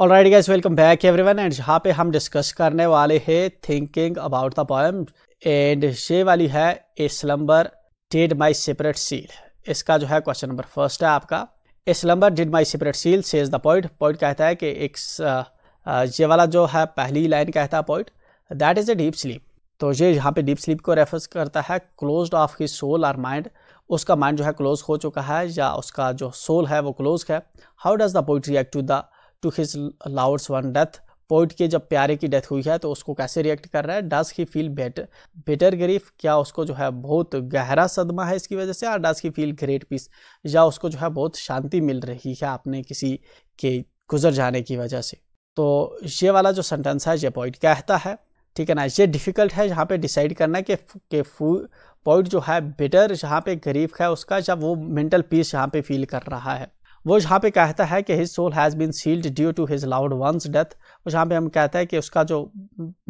Alright guys, welcome back everyone. And यहाँ पे हम डिस्कस करने वाले हैं thinking about the poem. And ये वाली है a slumber did my separate seal. इसका जो है क्वेश्चन नंबर फर्स्ट है आपका, a slumber did my separate seal says the poet. Poet कहता है कि एक ये वाला जो है पहली लाइन कहता है poet that is a deep sleep. तो ये यहाँ पे डीप स्लीप को रेफर्स करता है, क्लोज्ड ऑफ हिज सोल और माइंड। उसका माइंड जो है क्लोज हो चुका है या उसका जो सोल है वो क्लोज है। How does the poet react to his loved one death. Poet के जब प्यारे की डेथ हुई है तो उसको कैसे रिएक्ट कर रहा है। Does he feel better grief, क्या उसको जो है बहुत गहरा सदमा है इसकी वजह से। और does he feel great peace, या उसको जो है बहुत शांति मिल रही है अपने किसी के गुजर जाने की वजह से। तो ये वाला जो सेंटेंस है ये पोएट कहता है, ठीक है ना। ये डिफ़िकल्ट है यहाँ पे डिसाइड करना कि पोएट जो है बेटर यहाँ पे ग्रीफ है उसका, या वो मेंटल पीस यहाँ पे फील कर रहा है। वो यहाँ पे कहता है कि his soul has been sealed due to his loved once death. और यहाँ पे हम कहते हैं कि उसका जो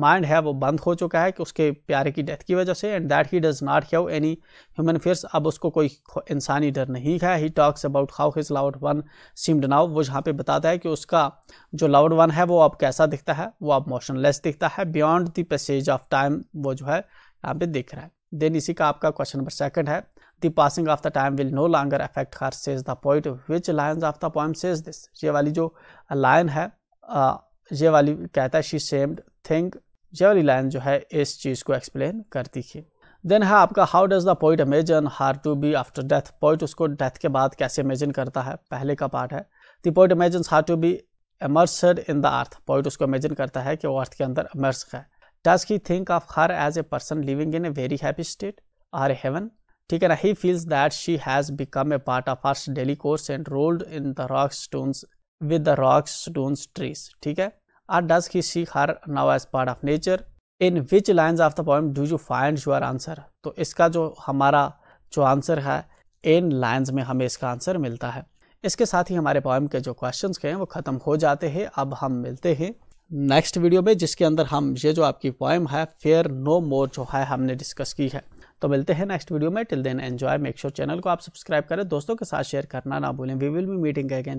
माइंड है वो बंद हो चुका है कि उसके प्यारे की डेथ की वजह से। And that he does not have any human fears, अब उसको कोई इंसानी डर नहीं है। He talks about how his loved one seemed now. वो यहाँ पे बताता है कि उसका जो लव्ड वन है वो अब कैसा दिखता है, वो अब मोशनलेस दिखता है। Beyond the passage of time वो जो है यहाँ पे दिख रहा है। देन इसी का आपका क्वेश्चन नंबर सेकंड है, The passing of the time will no longer affect her, says the poet. Which lines of the poem says this? ये वाली जो लाइन है ये वाली कहता है she seemed think, ये वाली लाइन जो है इस चीज़ को एक्सप्लेन करती है। देन है आपका how does the poet imagine her to be after death? Poet उसको डेथ के बाद कैसे इमेजिन करता है, पहले का पार्ट है। The poet imagines her to be immersed in the earth. Poet उसको इमेजिन करता है कि वो अर्थ के अंदर immersed है। Does he think of her as a person living in a very happy state or heaven? ठीक है ना। He feels that she has become a part of earth's daily course and rolled in the rock stones with the rock stones trees, ठीक है। और does he see her now as part of nature. In which lines of the poem do you find your answer. तो इसका जो हमारा जो answer है इन lines में हमें इसका आंसर मिलता है। इसके साथ ही हमारे पोएम के जो क्वेश्चंस हैं वो ख़त्म हो जाते हैं। अब हम मिलते हैं नेक्स्ट वीडियो में, जिसके अंदर हम ये जो आपकी पोएम है फेयर नो मोर जो है हमने डिस्कस की है। तो मिलते हैं नेक्स्ट वीडियो में। Till then enjoy, make sure channel को आप सब्सक्राइब करें, दोस्तों के साथ शेयर करना ना भूलें। We will be meeting again.